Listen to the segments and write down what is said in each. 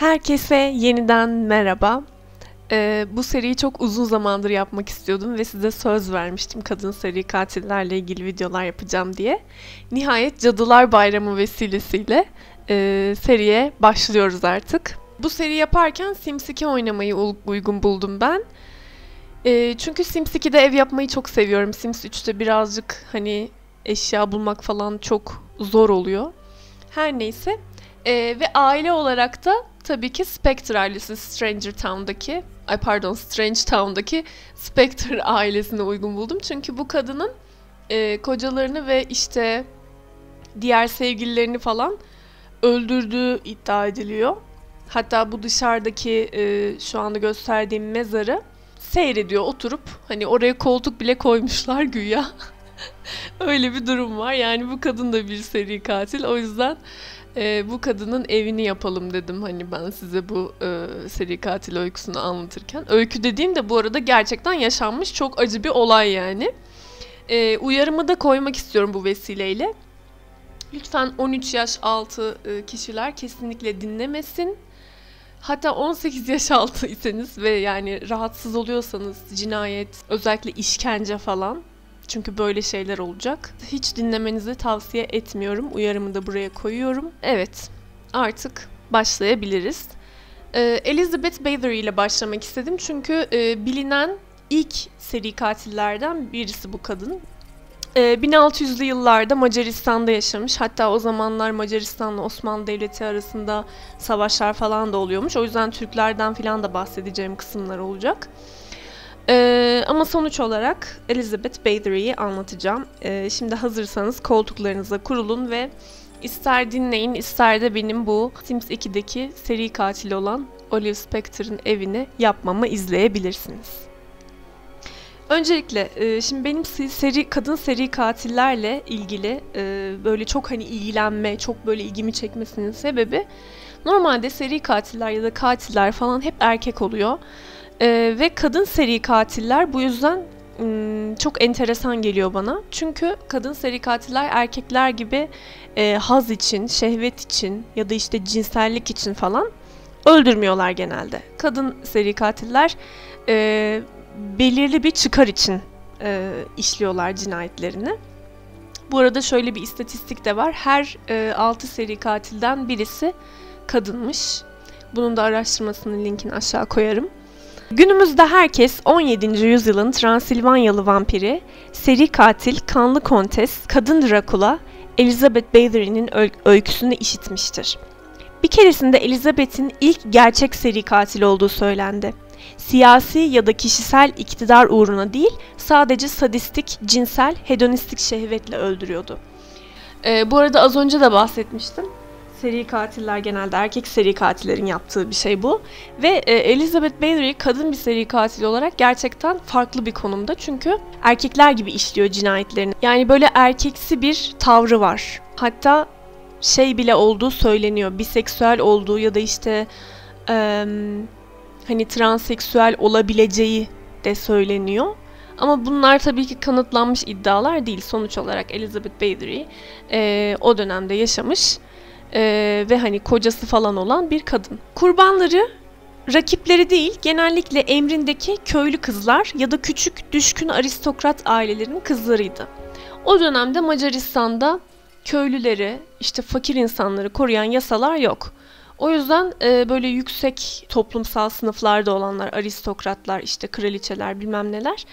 Herkese yeniden merhaba. Bu seriyi çok uzun zamandır yapmak istiyordum ve size söz vermiştim kadın seri katillerle ilgili videolar yapacağım diye. Nihayet Cadılar Bayramı vesilesiyle seriye başlıyoruz artık. Bu seri yaparken Sims 2 oynamayı uygun buldum ben. Çünkü Sims 2'de ev yapmayı çok seviyorum. Sims 3'te birazcık hani eşya bulmak falan çok zor oluyor. Her neyse. Ve aile olarak da tabii ki Spectre ailesi Strange Town'daki Spectre ailesine uygun buldum. Çünkü bu kadının kocalarını ve işte diğer sevgililerini falan öldürdüğü iddia ediliyor. Hatta bu dışarıdaki şu anda gösterdiğim mezarı seyrediyor oturup, hani oraya koltuk bile koymuşlar güya. Öyle bir durum var. Yani bu kadın da bir seri katil. O yüzden bu kadının evini yapalım dedim. Hani ben size bu seri katil öyküsünü anlatırken. Öykü dediğim de bu arada gerçekten yaşanmış çok acı bir olay yani. Uyarımı da koymak istiyorum bu vesileyle. Lütfen 13 yaş altı kişiler kesinlikle dinlemesin. Hatta 18 yaş altı iseniz ve yani rahatsız oluyorsanız cinayet, özellikle işkence falan. Çünkü böyle şeyler olacak. Hiç dinlemenizi tavsiye etmiyorum. Uyarımı da buraya koyuyorum. Evet, artık başlayabiliriz. Elizabeth Bathory ile başlamak istedim. Çünkü bilinen ilk seri katillerden birisi bu kadın. 1600'lü yıllarda Macaristan'da yaşamış. Hatta o zamanlar Macaristan'la Osmanlı Devleti arasında savaşlar falan da oluyormuş. O yüzden Türklerden falan da bahsedeceğim kısımlar olacak. Ama sonuç olarak Elizabeth Bathory'yi anlatacağım. Şimdi hazırsanız koltuklarınıza kurulun ve ister dinleyin, ister de benim bu Sims 2'deki seri katili olan Olive Spectre'ın evini yapmamı izleyebilirsiniz. Öncelikle şimdi benim kadın seri katillerle ilgili böyle çok hani ilgilenme, çok böyle ilgimi çekmesinin sebebi normalde seri katiller ya da katiller falan hep erkek oluyor. Ve kadın seri katiller bu yüzden çok enteresan geliyor bana. Çünkü kadın seri katiller erkekler gibi haz için, şehvet için ya da işte cinsellik için falan öldürmüyorlar genelde. Kadın seri katiller belirli bir çıkar için işliyorlar cinayetlerini. Bu arada şöyle bir istatistik de var. Her 6 seri katilden birisi kadınmış. Bunun da araştırmasının linkini aşağı koyarım. Günümüzde herkes 17. yüzyılın Transilvanyalı vampiri, seri katil, kanlı kontes, kadın Drakula, Elizabeth Bathory'nin öyküsünü işitmiştir. Bir keresinde Elizabeth'in ilk gerçek seri katil olduğu söylendi. Siyasi ya da kişisel iktidar uğruna değil, sadece sadistik, cinsel, hedonistik şehvetle öldürüyordu. Bu arada az önce de bahsetmiştim. Seri katiller genelde erkek seri katillerin yaptığı bir şey bu. Ve Elizabeth Bathory kadın bir seri katil olarak gerçekten farklı bir konumda. Çünkü erkekler gibi işliyor cinayetlerini. Yani böyle erkeksi bir tavrı var. Hatta şey bile olduğu söyleniyor. Biseksüel olduğu ya da işte hani transseksüel olabileceği de söyleniyor. Ama bunlar tabii ki kanıtlanmış iddialar değil. Sonuç olarak Elizabeth Bathory o dönemde yaşamış ve hani kocası falan olan bir kadın. Kurbanları rakipleri değil, genellikle emrindeki köylü kızlar ya da küçük düşkün aristokrat ailelerin kızlarıydı. O dönemde Macaristan'da köylüleri, işte fakir insanları koruyan yasalar yok. O yüzden böyle yüksek toplumsal sınıflarda olanlar, aristokratlar, işte kraliçeler bilmem neler,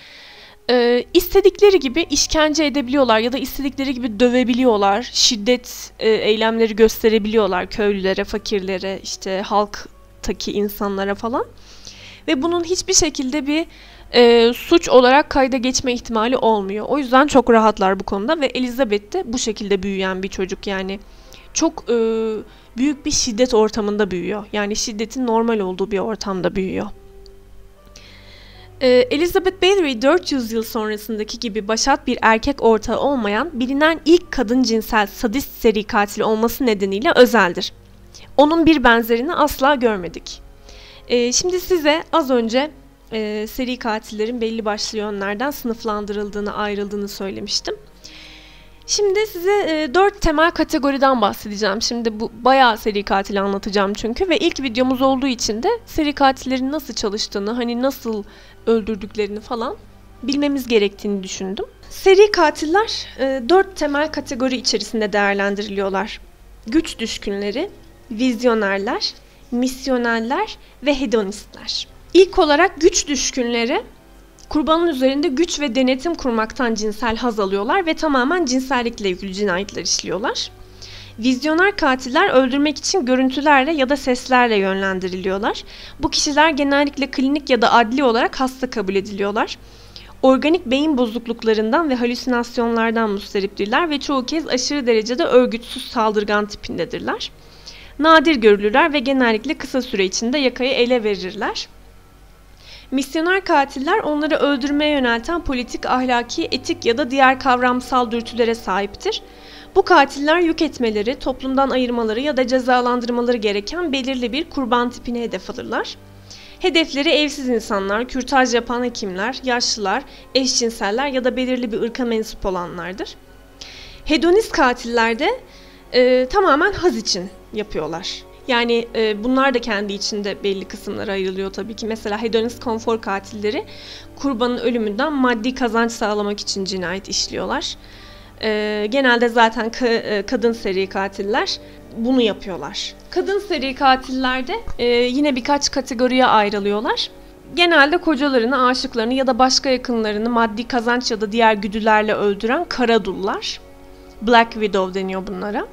istedikleri gibi işkence edebiliyorlar ya da istedikleri gibi dövebiliyorlar, şiddet eylemleri gösterebiliyorlar köylülere, fakirlere, işte halktaki insanlara falan. Ve bunun hiçbir şekilde bir suç olarak kayda geçme ihtimali olmuyor. O yüzden çok rahatlar bu konuda ve Elizabeth de bu şekilde büyüyen bir çocuk. Yani çok büyük bir şiddet ortamında büyüyor. Yani şiddetin normal olduğu bir ortamda büyüyor. Elizabeth Bathory 400 yıl sonrasındaki gibi başat bir erkek ortağı olmayan, bilinen ilk kadın cinsel sadist seri katili olması nedeniyle özeldir. Onun bir benzerini asla görmedik. Şimdi size az önce seri katillerin belli başlı yönlerden sınıflandırıldığını, ayrıldığını söylemiştim. Şimdi size 4 temel kategoriden bahsedeceğim. Şimdi bu bayağı seri katili anlatacağım çünkü ve ilk videomuz olduğu için de seri katillerin nasıl çalıştığını, hani nasıl öldürdüklerini falan bilmemiz gerektiğini düşündüm. Seri katiller 4 temel kategori içerisinde değerlendiriliyorlar. Güç düşkünleri, vizyonerler, misyonerler ve hedonistler. İlk olarak güç düşkünleri kurbanın üzerinde güç ve denetim kurmaktan cinsel haz alıyorlar ve tamamen cinsellikle ilgili cinayetler işliyorlar. Vizyoner katiller öldürmek için görüntülerle ya da seslerle yönlendiriliyorlar. Bu kişiler genellikle klinik ya da adli olarak hasta kabul ediliyorlar. Organik beyin bozukluklarından ve halüsinasyonlardan müsteriptirler ve çoğu kez aşırı derecede örgütsüz saldırgan tipindedirler. Nadir görülürler ve genellikle kısa süre içinde yakayı ele verirler. Misyoner katiller onları öldürmeye yönelten politik, ahlaki, etik ya da diğer kavramsal dürtülere sahiptir. Bu katiller yük etmeleri, toplumdan ayırmaları ya da cezalandırmaları gereken belirli bir kurban tipine hedef alırlar. Hedefleri evsiz insanlar, kürtaj yapan hekimler, yaşlılar, eşcinseller ya da belirli bir ırka mensup olanlardır. Hedonist katiller de tamamen haz için yapıyorlar. Yani bunlar da kendi içinde belli kısımlara ayrılıyor tabii ki. Mesela hedonist konfor katilleri kurbanın ölümünden maddi kazanç sağlamak için cinayet işliyorlar. Genelde zaten kadın seri katiller bunu yapıyorlar. Kadın seri katillerde yine birkaç kategoriye ayrılıyorlar. Genelde kocalarını, aşıklarını ya da başka yakınlarını maddi kazanç ya da diğer güdülerle öldüren karadullar. Black Widow deniyor bunlara.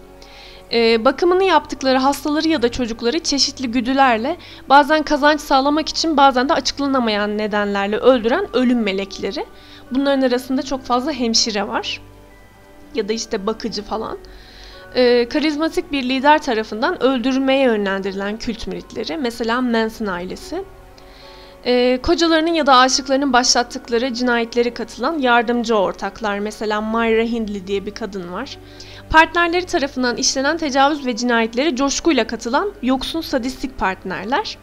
Bakımını yaptıkları hastaları ya da çocukları çeşitli güdülerle, bazen kazanç sağlamak için bazen de açıklanamayan nedenlerle öldüren ölüm melekleri. Bunların arasında çok fazla hemşire var ya da işte bakıcı falan. Karizmatik bir lider tarafından öldürmeye yönlendirilen kült müritleri, mesela Manson ailesi. Kocalarının ya da aşıklarının başlattıkları cinayetlere katılan yardımcı ortaklar, mesela Myra Hindley diye bir kadın var. Partnerleri tarafından işlenen tecavüz ve cinayetlere coşkuyla katılan yoksun sadistik partnerler.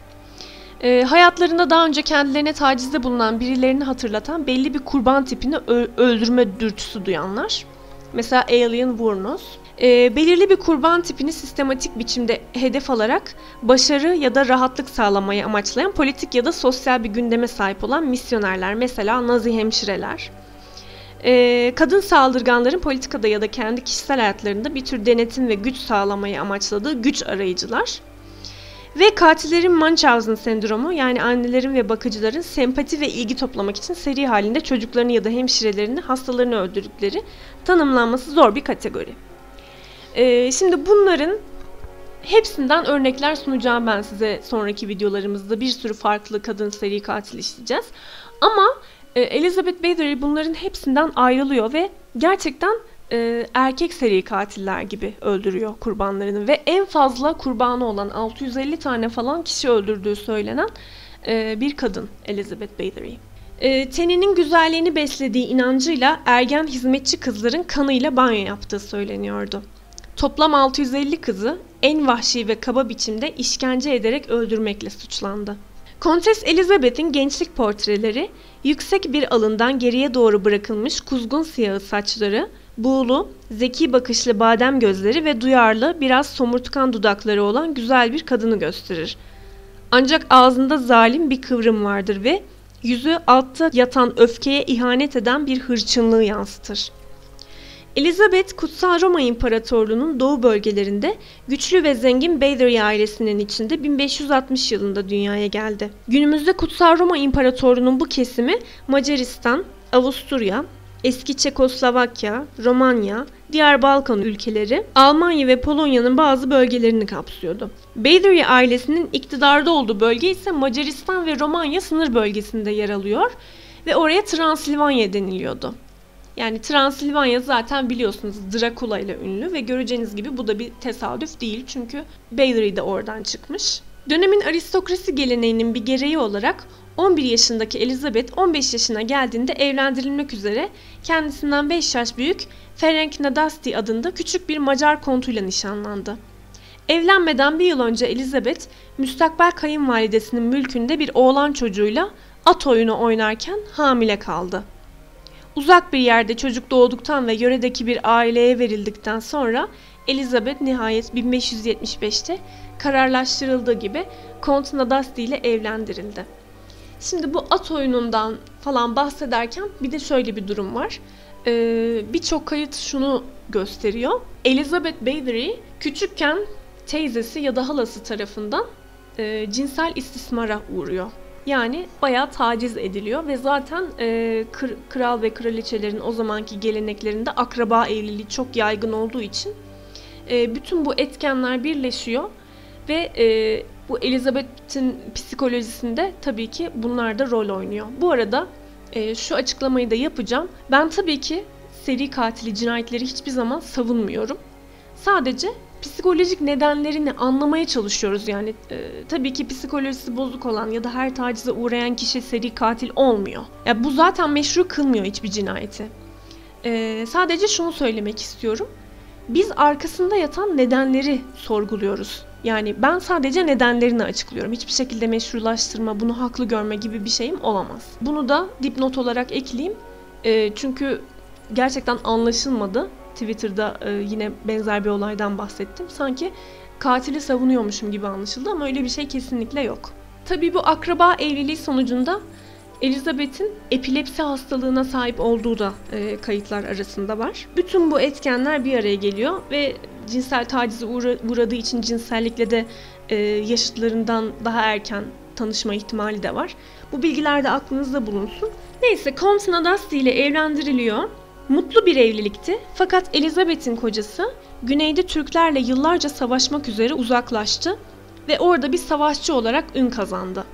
Hayatlarında daha önce kendilerine tacizde bulunan birilerini hatırlatan belli bir kurban tipini öldürme dürtüsü duyanlar. Mesela Alien Wuornos. Belirli bir kurban tipini sistematik biçimde hedef alarak başarı ya da rahatlık sağlamayı amaçlayan politik ya da sosyal bir gündeme sahip olan misyonerler, mesela Nazi hemşireler. Kadın saldırganların politikada ya da kendi kişisel hayatlarında bir tür denetim ve güç sağlamayı amaçladığı güç arayıcılar. Ve katillerin Munchausen sendromu, yani annelerin ve bakıcıların sempati ve ilgi toplamak için seri halinde çocuklarını ya da hemşirelerini, hastalarını öldürdükleri tanımlanması zor bir kategori. Şimdi bunların hepsinden örnekler sunacağım ben size sonraki videolarımızda. Bir sürü farklı kadın seri katil işleyeceğiz. Ama Elizabeth Bathory bunların hepsinden ayrılıyor ve gerçekten erkek seri katiller gibi öldürüyor kurbanlarını ve en fazla kurbanı olan 650 tane falan kişi öldürdüğü söylenen bir kadın Elizabeth Bathory. Teninin güzelliğini beslediği inancıyla ergen hizmetçi kızların kanıyla banyo yaptığı söyleniyordu. Toplam 650 kızı en vahşi ve kaba biçimde işkence ederek öldürmekle suçlandı. Kontes Elizabeth'in gençlik portreleri, yüksek bir alından geriye doğru bırakılmış kuzgun siyahı saçları, buğulu, zeki bakışlı badem gözleri ve duyarlı, biraz somurtkan dudakları olan güzel bir kadını gösterir. Ancak ağzında zalim bir kıvrım vardır ve yüzü altta yatan öfkeye ihanet eden bir hırçınlığı yansıtır. Elizabeth, Kutsal Roma İmparatorluğu'nun doğu bölgelerinde güçlü ve zengin Bathory ailesinin içinde 1560 yılında dünyaya geldi. Günümüzde Kutsal Roma İmparatorluğu'nun bu kesimi Macaristan, Avusturya, eski Çekoslovakya, Romanya, diğer Balkan ülkeleri, Almanya ve Polonya'nın bazı bölgelerini kapsıyordu. Bathory ailesinin iktidarda olduğu bölge ise Macaristan ve Romanya sınır bölgesinde yer alıyor ve oraya Transilvanya deniliyordu. Yani Transilvanya zaten biliyorsunuz Drakula ile ünlü ve göreceğiniz gibi bu da bir tesadüf değil çünkü Bathory de oradan çıkmış. Dönemin aristokrasi geleneğinin bir gereği olarak 11 yaşındaki Elizabeth 15 yaşına geldiğinde evlendirilmek üzere kendisinden 5 yaş büyük Ferenc Nadasti adında küçük bir Macar kontuyla nişanlandı. Evlenmeden bir yıl önce Elizabeth, müstakbel kayınvalidesinin mülkünde bir oğlan çocuğuyla at oyunu oynarken hamile kaldı. Uzak bir yerde çocuk doğduktan ve yöredeki bir aileye verildikten sonra Elizabeth nihayet 1575'te kararlaştırıldığı gibi Kont Nadasti ile evlendirildi. Şimdi bu at oyunundan falan bahsederken bir de şöyle bir durum var. Birçok kayıt şunu gösteriyor. Elizabeth Bathory küçükken teyzesi ya da halası tarafından cinsel istismara uğruyor. Yani bayağı taciz ediliyor ve zaten kral ve kraliçelerin o zamanki geleneklerinde akraba evliliği çok yaygın olduğu için bütün bu etkenler birleşiyor ve bu Elizabeth'in psikolojisinde tabii ki bunlar da rol oynuyor. Bu arada şu açıklamayı da yapacağım. Ben tabii ki seri katili cinayetleri hiçbir zaman savunmuyorum. Sadece psikolojik nedenlerini anlamaya çalışıyoruz. Yani tabii ki psikolojisi bozuk olan ya da her tacize uğrayan kişi seri katil olmuyor. Ya bu zaten meşru kılmıyor hiçbir cinayeti. Sadece şunu söylemek istiyorum. Biz arkasında yatan nedenleri sorguluyoruz. Yani ben sadece nedenlerini açıklıyorum. Hiçbir şekilde meşrulaştırma, bunu haklı görme gibi bir şeyim olamaz. Bunu da dipnot olarak ekleyeyim. Çünkü gerçekten anlaşılmadı. Twitter'da yine benzer bir olaydan bahsettim. Sanki katili savunuyormuşum gibi anlaşıldı ama öyle bir şey kesinlikle yok. Tabii bu akraba evliliği sonucunda Elizabeth'in epilepsi hastalığına sahip olduğu da kayıtlar arasında var. Bütün bu etkenler bir araya geliyor ve cinsel tacize uğradığı için cinsellikle de yaşıtlarından daha erken tanışma ihtimali de var. Bu bilgiler de aklınızda bulunsun. Neyse, Kont Nadasti ile evlendiriliyor. Mutlu bir evlilikti fakat Elizabeth'in kocası güneyde Türklerle yıllarca savaşmak üzere uzaklaştı ve orada bir savaşçı olarak ün kazandı.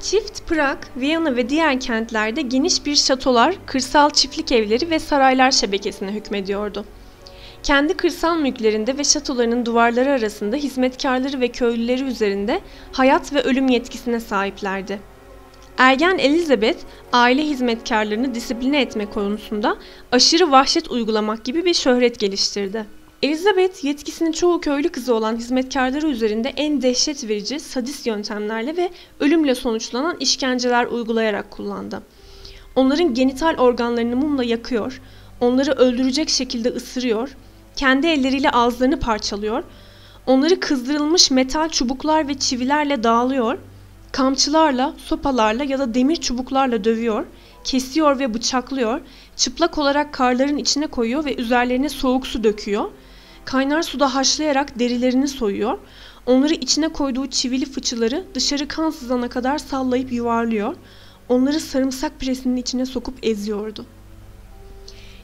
Çift Prag, Viyana ve diğer kentlerde geniş bir şatolar, kırsal çiftlik evleri ve saraylar şebekesine hükmediyordu. Kendi kırsal mülklerinde ve şatolarının duvarları arasında hizmetkarları ve köylüleri üzerinde hayat ve ölüm yetkisine sahiplerdi. Ergen Elizabeth, aile hizmetkarlarını disipline etme konusunda aşırı vahşet uygulamak gibi bir şöhret geliştirdi. Elizabeth, yetkisini çoğu köylü kızı olan hizmetkarları üzerinde en dehşet verici sadist yöntemlerle ve ölümle sonuçlanan işkenceler uygulayarak kullandı. Onların genital organlarını mumla yakıyor, onları öldürecek şekilde ısırıyor, kendi elleriyle ağızlarını parçalıyor, onları kızdırılmış metal çubuklar ve çivilerle dağılıyor, kamçılarla, sopalarla ya da demir çubuklarla dövüyor, kesiyor ve bıçaklıyor, çıplak olarak karların içine koyuyor ve üzerlerine soğuk su döküyor, kaynar suda haşlayarak derilerini soyuyor, onları içine koyduğu çivili fıçıları dışarı kan sızana kadar sallayıp yuvarlıyor, onları sarımsak presinin içine sokup eziyordu.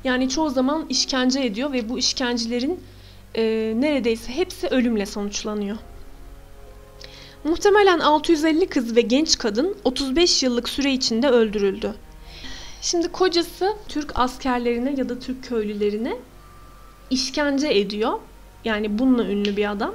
Yani çoğu zaman işkence ediyor ve bu işkencelerin neredeyse hepsi ölümle sonuçlanıyor. Muhtemelen 650 kız ve genç kadın 35 yıllık süre içinde öldürüldü. Şimdi kocası Türk askerlerine ya da Türk köylülerine işkence ediyor. Yani bununla ünlü bir adam.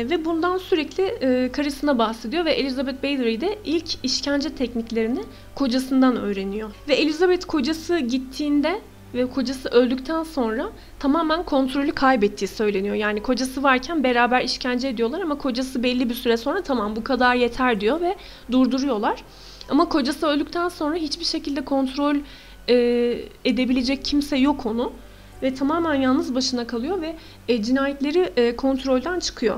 Ve bundan sürekli karısına bahsediyor ve Elizabeth Bathory de ilk işkence tekniklerini kocasından öğreniyor. Ve Elizabeth kocası gittiğinde ve kocası öldükten sonra tamamen kontrolü kaybettiği söyleniyor. Yani kocası varken beraber işkence ediyorlar ama kocası belli bir süre sonra tamam bu kadar yeter diyor ve durduruyorlar. Ama kocası öldükten sonra hiçbir şekilde kontrol edebilecek kimse yok onu. Ve tamamen yalnız başına kalıyor ve cinayetleri kontrolden çıkıyor.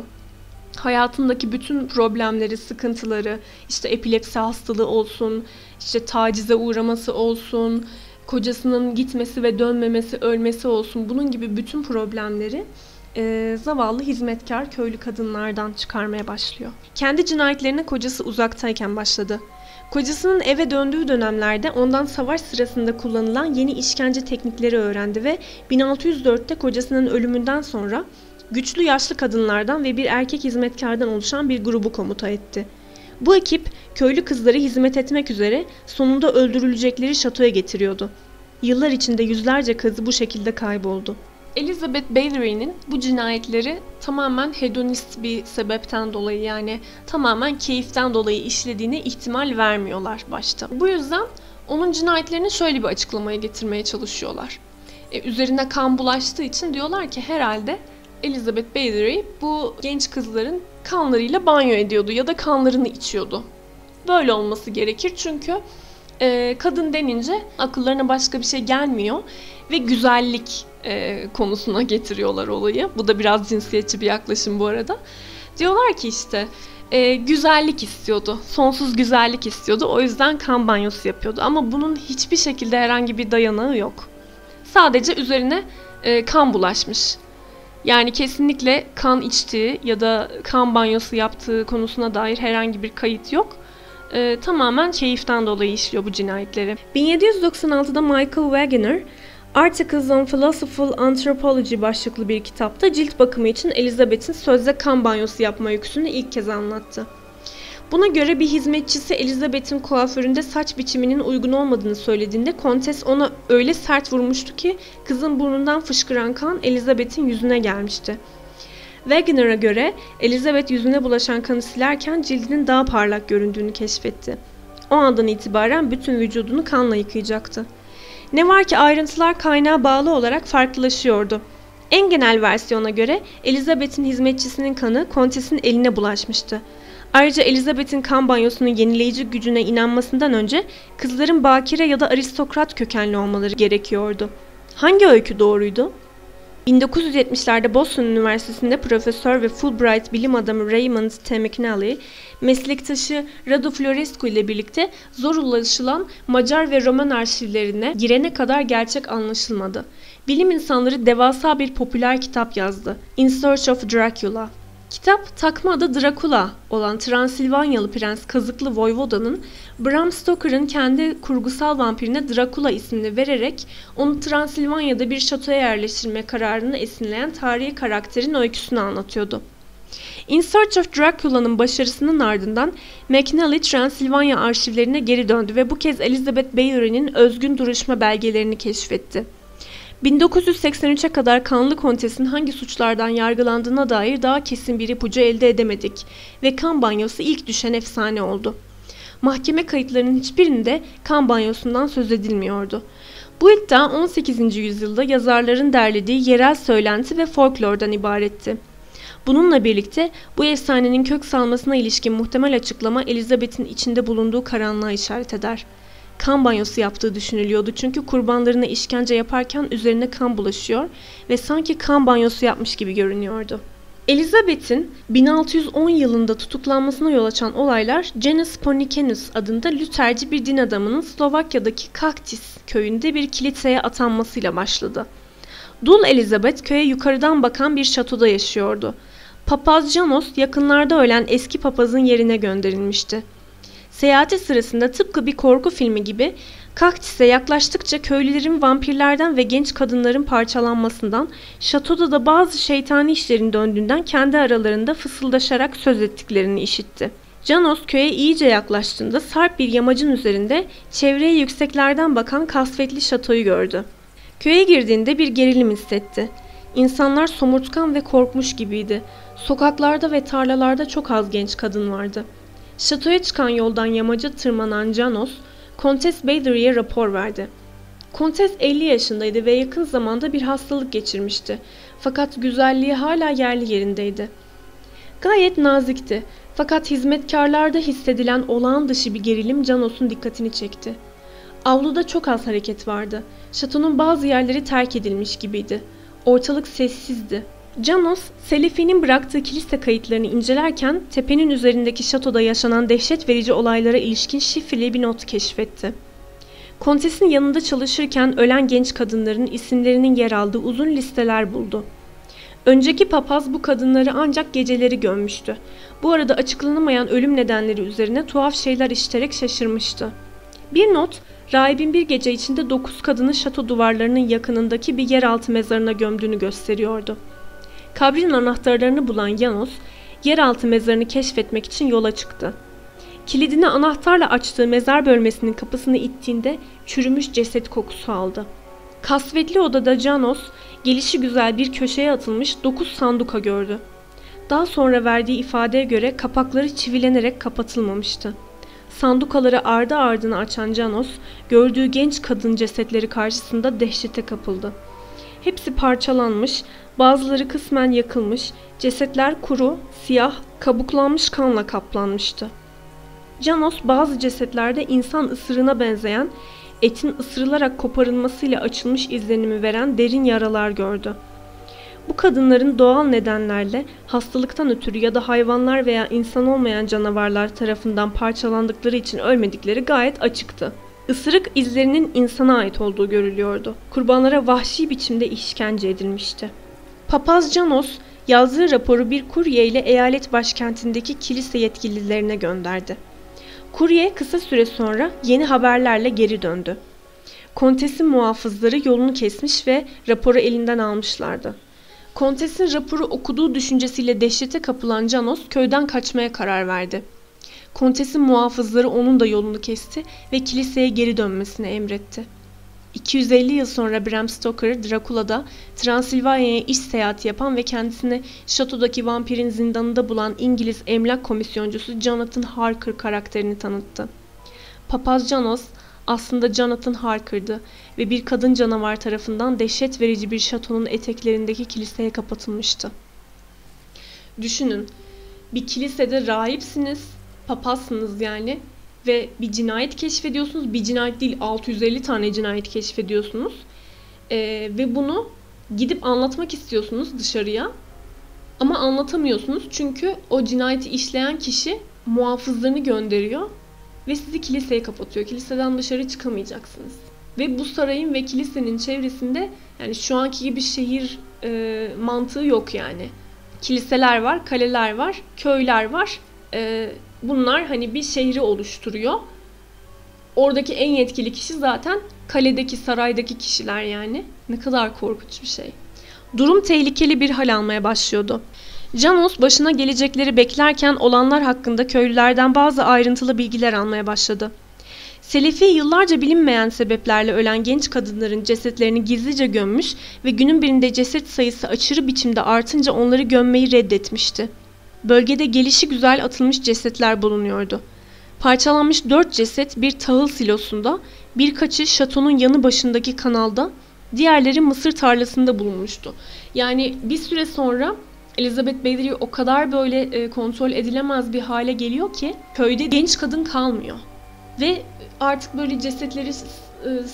Hayatındaki bütün problemleri, sıkıntıları, işte epilepsi hastalığı olsun, işte tacize uğraması olsun, kocasının gitmesi ve dönmemesi, ölmesi olsun, bunun gibi bütün problemleri zavallı hizmetkar köylü kadınlardan çıkarmaya başlıyor. Kendi cinayetlerine kocası uzaktayken başladı. Kocasının eve döndüğü dönemlerde ondan savaş sırasında kullanılan yeni işkence teknikleri öğrendi ve 1604'te kocasının ölümünden sonra güçlü yaşlı kadınlardan ve bir erkek hizmetkardan oluşan bir grubu komuta etti. Bu ekip köylü kızları hizmet etmek üzere sonunda öldürülecekleri şatoya getiriyordu. Yıllar içinde yüzlerce kız bu şekilde kayboldu. Elizabeth Bathory'nin bu cinayetleri tamamen hedonist bir sebepten dolayı, yani tamamen keyiften dolayı işlediğine ihtimal vermiyorlar başta. Bu yüzden onun cinayetlerini şöyle bir açıklamaya getirmeye çalışıyorlar. Üzerine kan bulaştığı için diyorlar ki herhalde Elizabeth Bathory bu genç kızların kanlarıyla banyo ediyordu ya da kanlarını içiyordu. Böyle olması gerekir çünkü kadın denince akıllarına başka bir şey gelmiyor ve güzellik konusuna getiriyorlar olayı. Bu da biraz cinsiyetçi bir yaklaşım bu arada. Diyorlar ki işte güzellik istiyordu, sonsuz güzellik istiyordu, o yüzden kan banyosu yapıyordu. Ama bunun hiçbir şekilde herhangi bir dayanağı yok. Sadece üzerine kan bulaşmış. Yani kesinlikle kan içtiği ya da kan banyosu yaptığı konusuna dair herhangi bir kayıt yok. Tamamen keyiften dolayı işliyor bu cinayetleri. 1796'da Michael Wegener, Articles on Philosophical Anthropology başlıklı bir kitapta cilt bakımı için Elizabeth'in sözde kan banyosu yapma öyküsünü ilk kez anlattı. Buna göre bir hizmetçisi Elizabeth'in kuaföründe saç biçiminin uygun olmadığını söylediğinde kontes ona öyle sert vurmuştu ki kızın burnundan fışkıran kan Elizabeth'in yüzüne gelmişti. Wegener'a göre Elizabeth yüzüne bulaşan kanı silerken cildinin daha parlak göründüğünü keşfetti. O andan itibaren bütün vücudunu kanla yıkayacaktı. Ne var ki ayrıntılar kaynağa bağlı olarak farklılaşıyordu. En genel versiyona göre Elizabeth'in hizmetçisinin kanı kontesin eline bulaşmıştı. Ayrıca Elizabeth'in kan banyosunun yenileyici gücüne inanmasından önce kızların bakire ya da aristokrat kökenli olmaları gerekiyordu. Hangi öykü doğruydu? 1970'lerde Boston Üniversitesi'nde profesör ve Fulbright bilim adamı Raymond T. McNally, meslektaşı Radu Florescu ile birlikte zor ulaşılan Macar ve Roman arşivlerine girene kadar gerçek anlaşılmadı. Bilim insanları devasa bir popüler kitap yazdı, In Search of Dracula. Kitap, takma adı Dracula olan Transilvanyalı Prens Kazıklı Voyvoda'nın Bram Stoker'ın kendi kurgusal vampirine Dracula ismini vererek onu Transilvanya'da bir şatoya yerleştirme kararını esinleyen tarihi karakterin öyküsünü anlatıyordu. In Search of Dracula'nın başarısının ardından McNally Transilvanya arşivlerine geri döndü ve bu kez Elizabeth Bathory'nin özgün duruşma belgelerini keşfetti. 1983'e kadar kanlı kontesin hangi suçlardan yargılandığına dair daha kesin bir ipucu elde edemedik ve kan banyosu ilk düşen efsane oldu. Mahkeme kayıtlarının hiçbirinde kan banyosundan söz edilmiyordu. Bu iddia 18. yüzyılda yazarların derlediği yerel söylenti ve folklordan ibaretti. Bununla birlikte bu efsanenin kök salmasına ilişkin muhtemel açıklama Elizabeth'in içinde bulunduğu karanlığa işaret eder. Kan banyosu yaptığı düşünülüyordu çünkü kurbanlarına işkence yaparken üzerine kan bulaşıyor ve sanki kan banyosu yapmış gibi görünüyordu. Elizabeth'in 1610 yılında tutuklanmasına yol açan olaylar Janus Ponikenus adında Lutherci bir din adamının Slovakya'daki Kaktis köyünde bir kiliseye atanmasıyla başladı. Dul Elizabeth köye yukarıdan bakan bir şatoda yaşıyordu. Papaz Janos yakınlarda ölen eski papazın yerine gönderilmişti. Seyahati sırasında tıpkı bir korku filmi gibi Kaktis'e yaklaştıkça köylülerin vampirlerden ve genç kadınların parçalanmasından, şatoda da bazı şeytani işlerin döndüğünden kendi aralarında fısıldaşarak söz ettiklerini işitti. Janos köye iyice yaklaştığında sarp bir yamacın üzerinde çevreye yükseklerden bakan kasvetli şatoyu gördü. Köye girdiğinde bir gerilim hissetti. İnsanlar somurtkan ve korkmuş gibiydi. Sokaklarda ve tarlalarda çok az genç kadın vardı. Şatoya çıkan yoldan yamaca tırmanan Janos, Kontes Bathory'ye rapor verdi. Kontes 50 yaşındaydı ve yakın zamanda bir hastalık geçirmişti. Fakat güzelliği hala yerli yerindeydi. Gayet nazikti. Fakat hizmetkarlarda hissedilen olağan dışı bir gerilim Janos'un dikkatini çekti. Avluda çok az hareket vardı. Şatonun bazı yerleri terk edilmiş gibiydi. Ortalık sessizdi. Janos, Selefi'nin bıraktığı kilise kayıtlarını incelerken tepenin üzerindeki şatoda yaşanan dehşet verici olaylara ilişkin şifreli bir not keşfetti. Kontes'in yanında çalışırken ölen genç kadınların isimlerinin yer aldığı uzun listeler buldu. Önceki papaz bu kadınları ancak geceleri gömmüştü. Bu arada açıklanamayan ölüm nedenleri üzerine tuhaf şeyler işiterek şaşırmıştı. Bir not, rahibin bir gece içinde 9 kadını şato duvarlarının yakınındaki bir yeraltı mezarına gömdüğünü gösteriyordu. Kabrin anahtarlarını bulan Janos, yeraltı mezarını keşfetmek için yola çıktı. Kilidini anahtarla açtığı mezar bölmesinin kapısını ittiğinde çürümüş ceset kokusu aldı. Kasvetli odada Janos, gelişigüzel bir köşeye atılmış 9 sanduka gördü. Daha sonra verdiği ifadeye göre kapakları çivilenerek kapatılmamıştı. Sandukaları ardı ardına açan Janos, gördüğü genç kadın cesetleri karşısında dehşete kapıldı. Hepsi parçalanmış, bazıları kısmen yakılmış, cesetler kuru, siyah, kabuklanmış kanla kaplanmıştı. Janos bazı cesetlerde insan ısırığına benzeyen, etin ısırılarak koparılmasıyla açılmış izlenimi veren derin yaralar gördü. Bu kadınların doğal nedenlerle hastalıktan ötürü ya da hayvanlar veya insan olmayan canavarlar tarafından parçalandıkları için ölmedikleri gayet açıktı. Isırık izlerinin insana ait olduğu görülüyordu. Kurbanlara vahşi biçimde işkence edilmişti. Papaz Janos yazdığı raporu bir kurye ile eyalet başkentindeki kilise yetkililerine gönderdi. Kurye kısa süre sonra yeni haberlerle geri döndü. Kontes'in muhafızları yolunu kesmiş ve raporu elinden almışlardı. Kontes'in raporu okuduğu düşüncesiyle dehşete kapılan Janos köyden kaçmaya karar verdi. Kontes'in muhafızları onun da yolunu kesti ve kiliseye geri dönmesini emretti. 250 yıl sonra Bram Stoker, Drakula'da Transilvanya'ya iş seyahati yapan ve kendisini şatodaki vampirin zindanında bulan İngiliz emlak komisyoncusu Jonathan Harker karakterini tanıttı. Papaz Janos aslında Jonathan Harker'dı ve bir kadın canavar tarafından dehşet verici bir şatonun eteklerindeki kiliseye kapatılmıştı. Düşünün, bir kilisede rahipsiniz, papazsınız yani ve bir cinayet keşfediyorsunuz. Bir cinayet değil, 650 tane cinayet keşfediyorsunuz. Ve bunu gidip anlatmak istiyorsunuz dışarıya. Ama anlatamıyorsunuz çünkü o cinayeti işleyen kişi muhafızlarını gönderiyor ve sizi kiliseye kapatıyor. Kiliseden dışarı çıkamayacaksınız. Ve bu sarayın ve kilisenin çevresinde yani şu anki gibi şehir mantığı yok yani. Kiliseler var, kaleler var, köyler var. Bunlar hani bir şehri oluşturuyor. Oradaki en yetkili kişi zaten kaledeki, saraydaki kişiler yani. Ne kadar korkunç bir şey. Durum tehlikeli bir hal almaya başlıyordu. Janos başına gelecekleri beklerken olanlar hakkında köylülerden bazı ayrıntılı bilgiler almaya başladı. Selefi yıllarca bilinmeyen sebeplerle ölen genç kadınların cesetlerini gizlice gömmüş ve günün birinde ceset sayısı aşırı biçimde artınca onları gömmeyi reddetmişti. Bölgede gelişigüzel atılmış cesetler bulunuyordu. Parçalanmış 4 ceset bir tahıl silosunda, birkaçı şatonun yanı başındaki kanalda, diğerleri mısır tarlasında bulunmuştu. Yani bir süre sonra Elizabeth Bathory o kadar böyle kontrol edilemez bir hale geliyor ki köyde genç kadın kalmıyor. Ve artık böyle cesetleri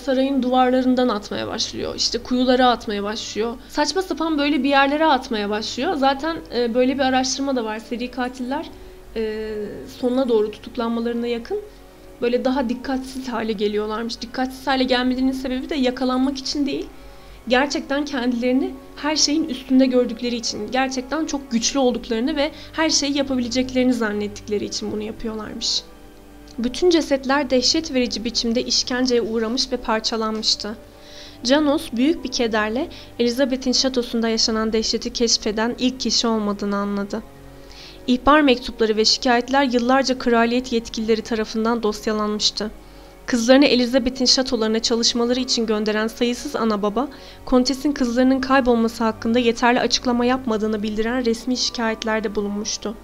sarayın duvarlarından atmaya başlıyor. İşte kuyulara atmaya başlıyor. Saçma sapan böyle bir yerlere atmaya başlıyor. Zaten böyle bir araştırma da var. Seri katiller sonuna doğru tutuklanmalarına yakın böyle daha dikkatsiz hale geliyorlarmış. Dikkatsiz hale gelmelerinin sebebi de yakalanmak için değil. Gerçekten kendilerini her şeyin üstünde gördükleri için, gerçekten çok güçlü olduklarını ve her şeyi yapabileceklerini zannettikleri için bunu yapıyorlarmış. Bütün cesetler dehşet verici biçimde işkenceye uğramış ve parçalanmıştı. Janos büyük bir kederle Elizabeth'in şatosunda yaşanan dehşeti keşfeden ilk kişi olmadığını anladı. İhbar mektupları ve şikayetler yıllarca kraliyet yetkilileri tarafından dosyalanmıştı. Kızlarını Elizabeth'in şatolarına çalışmaları için gönderen sayısız ana baba, kontesin kızlarının kaybolması hakkında yeterli açıklama yapmadığını bildiren resmi şikayetlerde bulunmuştu.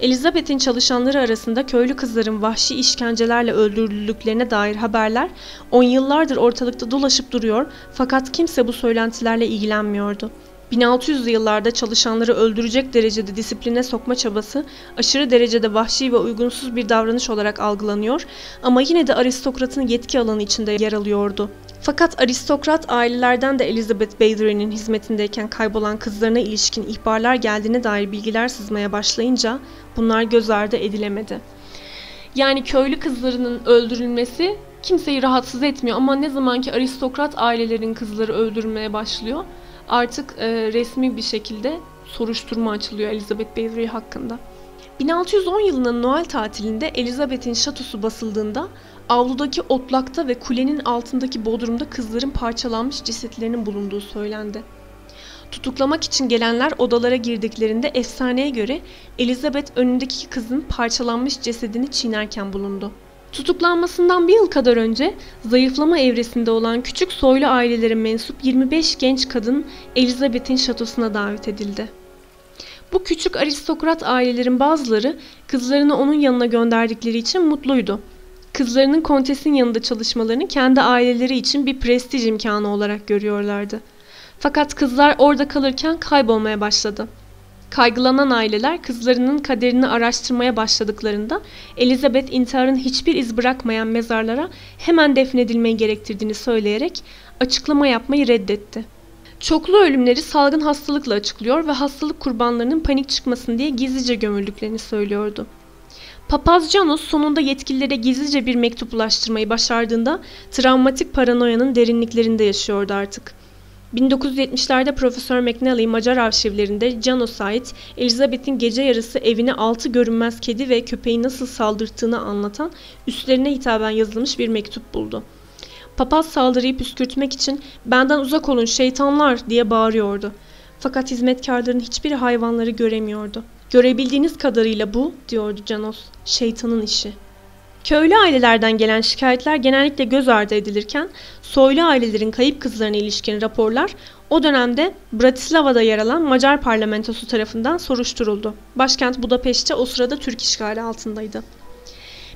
Elizabeth'in çalışanları arasında köylü kızların vahşi işkencelerle öldürüldüklerine dair haberler 10 yıllardır ortalıkta dolaşıp duruyor fakat kimse bu söylentilerle ilgilenmiyordu. 1600'lü yıllarda çalışanları öldürecek derecede disipline sokma çabası aşırı derecede vahşi ve uygunsuz bir davranış olarak algılanıyor ama yine de aristokratın yetki alanı içinde yer alıyordu. Fakat aristokrat ailelerden de Elizabeth Bathory'nin hizmetindeyken kaybolan kızlarına ilişkin ihbarlar geldiğine dair bilgiler sızmaya başlayınca bunlar göz ardı edilemedi. Yani köylü kızlarının öldürülmesi kimseyi rahatsız etmiyor ama ne zamanki aristokrat ailelerin kızları öldürülmeye başlıyor artık resmi bir şekilde soruşturma açılıyor Elizabeth Bathory hakkında. 1610 yılının Noel tatilinde Elizabeth'in şatosu basıldığında avludaki otlakta ve kulenin altındaki bodrumda kızların parçalanmış cesetlerinin bulunduğu söylendi. Tutuklamak için gelenler odalara girdiklerinde efsaneye göre Elizabeth önündeki kızın parçalanmış cesedini çiğnerken bulundu. Tutuklanmasından bir yıl kadar önce zayıflama evresinde olan küçük soylu ailelere mensup 25 genç kadın Elizabeth'in şatosuna davet edildi. Bu küçük aristokrat ailelerin bazıları kızlarını onun yanına gönderdikleri için mutluydu. Kızlarının kontesin yanında çalışmalarını kendi aileleri için bir prestij imkanı olarak görüyorlardı. Fakat kızlar orada kalırken kaybolmaya başladı. Kaygılanan aileler kızlarının kaderini araştırmaya başladıklarında Elizabeth intiharın hiçbir iz bırakmayan mezarlara hemen defnedilmeyi gerektirdiğini söyleyerek açıklama yapmayı reddetti. Çoklu ölümleri salgın hastalıkla açıklıyor ve hastalık kurbanlarının panik çıkmasın diye gizlice gömüldüklerini söylüyordu. Papaz Janus sonunda yetkililere gizlice bir mektup ulaştırmayı başardığında travmatik paranoyanın derinliklerinde yaşıyordu artık. 1970'lerde Profesör McNally Macar arşivlerinde Janus'a ait Elizabeth'in gece yarısı evine 6 görünmez kedi ve köpeği nasıl saldırttığını anlatan üstlerine hitaben yazılmış bir mektup buldu. Papaz saldırıyı püskürtmek için "Benden uzak olun şeytanlar!" diye bağırıyordu. Fakat hizmetkarların hiçbiri hayvanları göremiyordu. "Görebildiğiniz kadarıyla bu," diyordu Janus, "şeytanın işi." Köylü ailelerden gelen şikayetler genellikle göz ardı edilirken soylu ailelerin kayıp kızlarına ilişkin raporlar o dönemde Bratislava'da yer alan Macar parlamentosu tarafından soruşturuldu. Başkent Budapeşte o sırada Türk işgali altındaydı.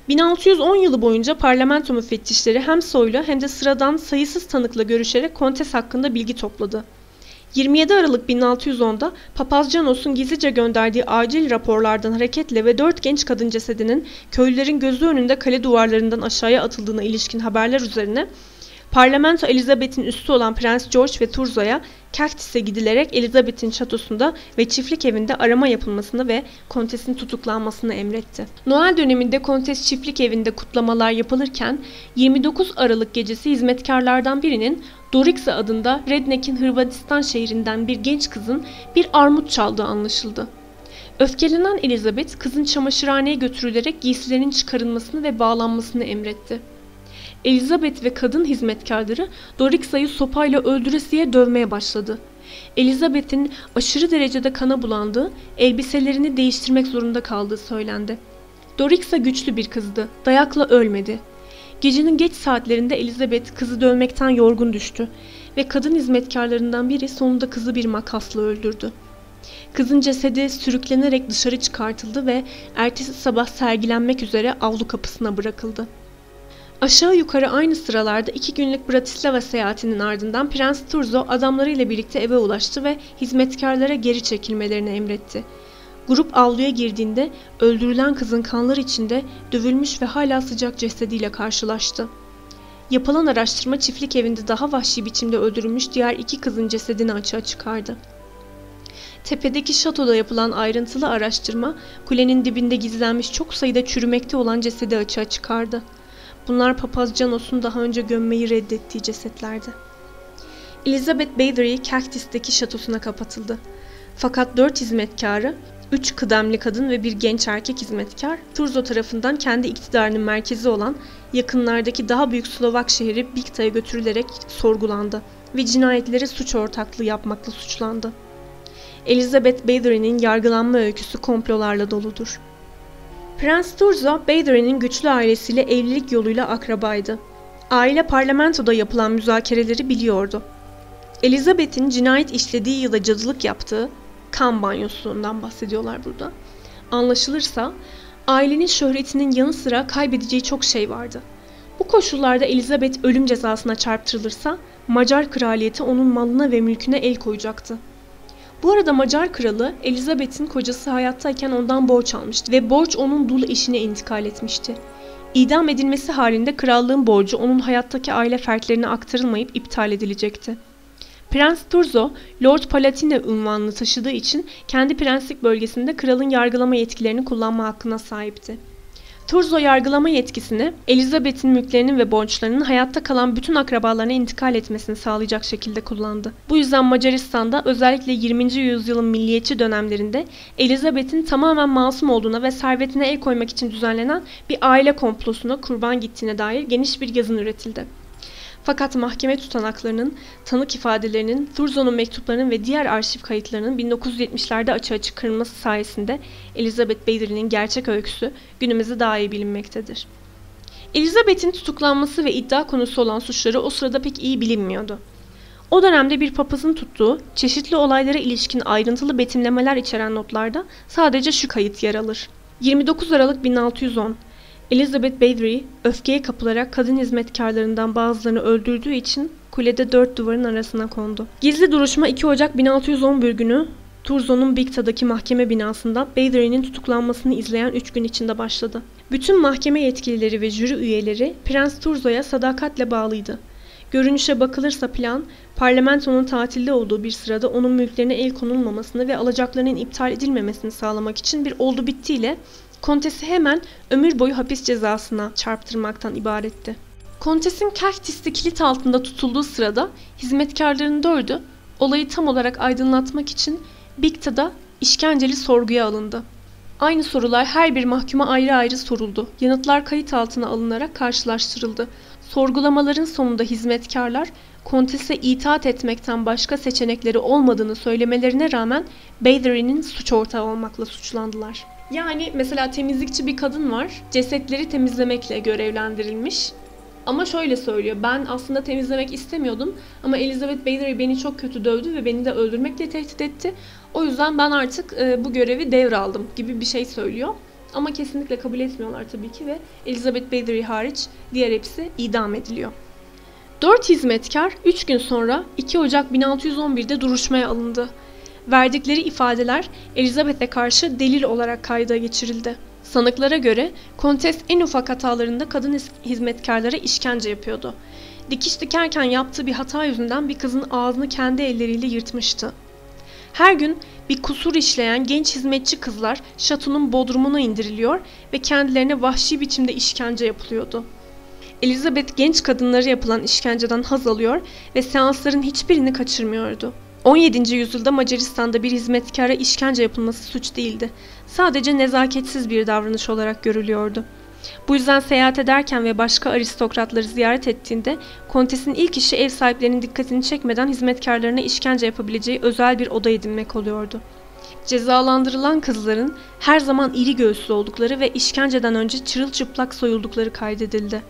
1610 yılı boyunca parlamento müfettişleri hem soylu hem de sıradan sayısız tanıkla görüşerek Kontes hakkında bilgi topladı. 27 Aralık 1610'da Papaz Janos'un gizlice gönderdiği acil raporlardan hareketle ve 4 genç kadın cesedinin köylülerin gözü önünde kale duvarlarından aşağıya atıldığına ilişkin haberler üzerine parlamento Elizabeth'in üssü olan Prens George ve Turza'ya Cactus'e gidilerek Elizabeth'in şatosunda ve çiftlik evinde arama yapılmasını ve kontesin tutuklanmasını emretti. Noel döneminde kontes çiftlik evinde kutlamalar yapılırken 29 Aralık gecesi hizmetkarlardan birinin Dorixa adında Redneck'in Hırvatistan şehrinden bir genç kızın bir armut çaldığı anlaşıldı. Öfkelenen Elizabeth kızın çamaşırhaneye götürülerek giysilerinin çıkarılmasını ve bağlanmasını emretti. Elizabeth ve kadın hizmetkarları Dorixa'yı sopayla öldüresiye dövmeye başladı. Elizabeth'in aşırı derecede kana bulandığı, elbiselerini değiştirmek zorunda kaldığı söylendi. Dorixa güçlü bir kızdı, dayakla ölmedi. Gecenin geç saatlerinde Elizabeth kızı dövmekten yorgun düştü ve kadın hizmetkarlarından biri sonunda kızı bir makasla öldürdü. Kızın cesedi sürüklenerek dışarı çıkartıldı ve ertesi sabah sergilenmek üzere avlu kapısına bırakıldı. Aşağı yukarı aynı sıralarda 2 günlük Bratislava seyahatinin ardından Prens Turzo adamlarıyla birlikte eve ulaştı ve hizmetkarlara geri çekilmelerini emretti. Grup avluya girdiğinde öldürülen kızın kanlar içinde dövülmüş ve hala sıcak cesediyle karşılaştı. Yapılan araştırma çiftlik evinde daha vahşi biçimde öldürülmüş diğer 2 kızın cesedini açığa çıkardı. Tepedeki şatoda yapılan ayrıntılı araştırma kulenin dibinde gizlenmiş çok sayıda çürümekte olan cesedi açığa çıkardı. Bunlar Papaz Janos'un daha önce gömmeyi reddettiği cesetlerdi. Elizabeth Bathory Cactus'taki şatosuna kapatıldı. Fakat 4 hizmetkarı, 3 kıdemli kadın ve bir genç erkek hizmetkar, Turzo tarafından kendi iktidarının merkezi olan yakınlardaki daha büyük Slovak şehri Bikta'ya götürülerek sorgulandı ve cinayetlere suç ortaklığı yapmakla suçlandı. Elizabeth Bathory'nin yargılanma öyküsü komplolarla doludur. Prens Turzo, Bathory'nin güçlü ailesiyle evlilik yoluyla akrabaydı. Aile parlamentoda yapılan müzakereleri biliyordu. Elizabeth'in cinayet işlediği yıla cadılık yaptığı, kan banyosundan bahsediyorlar burada, anlaşılırsa ailenin şöhretinin yanı sıra kaybedeceği çok şey vardı. Bu koşullarda Elizabeth ölüm cezasına çarptırılırsa Macar kraliyeti onun malına ve mülküne el koyacaktı. Bu arada Macar kralı Elizabeth'in kocası hayattayken ondan borç almıştı ve borç onun dul eşine intikal etmişti. İdam edilmesi halinde krallığın borcu onun hayattaki aile fertlerine aktarılmayıp iptal edilecekti. Prens Turzo, Lord Palatine unvanını taşıdığı için kendi prenslik bölgesinde kralın yargılama yetkilerini kullanma hakkına sahipti. Turzo yargılama yetkisini Elizabeth'in mülklerinin ve borçlarının hayatta kalan bütün akrabalarına intikal etmesini sağlayacak şekilde kullandı. Bu yüzden Macaristan'da özellikle 20. yüzyılın milliyetçi dönemlerinde Elizabeth'in tamamen masum olduğuna ve servetine el koymak için düzenlenen bir aile komplosuna kurban gittiğine dair geniş bir yazın üretildi. Fakat mahkeme tutanaklarının, tanık ifadelerinin, Turzo'nun mektuplarının ve diğer arşiv kayıtlarının 1970'lerde açığa çıkarılması sayesinde Elizabeth Bathory'nin gerçek öyküsü günümüzde daha iyi bilinmektedir. Elizabeth'in tutuklanması ve iddia konusu olan suçları o sırada pek iyi bilinmiyordu. O dönemde bir papazın tuttuğu, çeşitli olaylara ilişkin ayrıntılı betimlemeler içeren notlarda sadece şu kayıt yer alır. 29 Aralık 1610 Elizabeth Bathory, öfkeye kapılarak kadın hizmetkarlarından bazılarını öldürdüğü için kulede 4 duvarın arasına kondu. Gizli duruşma 2 Ocak 1611 günü Turzo'nun Bigta'daki mahkeme binasında Bathory'nin tutuklanmasını izleyen 3 gün içinde başladı. Bütün mahkeme yetkilileri ve jüri üyeleri Prens Turzo'ya sadakatle bağlıydı. Görünüşe bakılırsa plan, parlamentonun tatilde olduğu bir sırada onun mülklerine el konulmamasını ve alacaklarının iptal edilmemesini sağlamak için bir oldu bittiyle Kontes'i hemen ömür boyu hapis cezasına çarptırmaktan ibaretti. Kontes'in Kerktis'te kilit altında tutulduğu sırada hizmetkarların 4'ü olayı tam olarak aydınlatmak için Bigta'da işkenceli sorguya alındı. Aynı sorular her bir mahkuma ayrı ayrı soruldu. Yanıtlar kayıt altına alınarak karşılaştırıldı. Sorgulamaların sonunda hizmetkarlar Kontes'e itaat etmekten başka seçenekleri olmadığını söylemelerine rağmen Bathory'nin suç ortağı olmakla suçlandılar. Yani mesela temizlikçi bir kadın var, cesetleri temizlemekle görevlendirilmiş. Ama şöyle söylüyor, ben aslında temizlemek istemiyordum ama Elizabeth Bathory beni çok kötü dövdü ve beni de öldürmekle tehdit etti. O yüzden ben artık bu görevi devraldım gibi bir şey söylüyor. Ama kesinlikle kabul etmiyorlar tabii ki ve Elizabeth Bathory hariç diğer hepsi idam ediliyor. 4 hizmetkar 3 gün sonra 2 Ocak 1611'de duruşmaya alındı. Verdikleri ifadeler Elizabeth'e karşı delil olarak kayda geçirildi. Sanıklara göre Kontes en ufak hatalarında kadın hizmetkarlara işkence yapıyordu. Dikiş dikerken yaptığı bir hata yüzünden bir kızın ağzını kendi elleriyle yırtmıştı. Her gün bir kusur işleyen genç hizmetçi kızlar şatonun bodrumuna indiriliyor ve kendilerine vahşi biçimde işkence yapılıyordu. Elizabeth genç kadınlara yapılan işkenceden haz alıyor ve seansların hiçbirini kaçırmıyordu. 17. yüzyılda Macaristan'da bir hizmetkara işkence yapılması suç değildi. Sadece nezaketsiz bir davranış olarak görülüyordu. Bu yüzden seyahat ederken ve başka aristokratları ziyaret ettiğinde Kontes'in ilk işi ev sahiplerinin dikkatini çekmeden hizmetkarlarına işkence yapabileceği özel bir oda edinmek oluyordu. Cezalandırılan kızların her zaman iri göğüslü oldukları ve işkenceden önce çırılçıplak soyuldukları kaydedildi.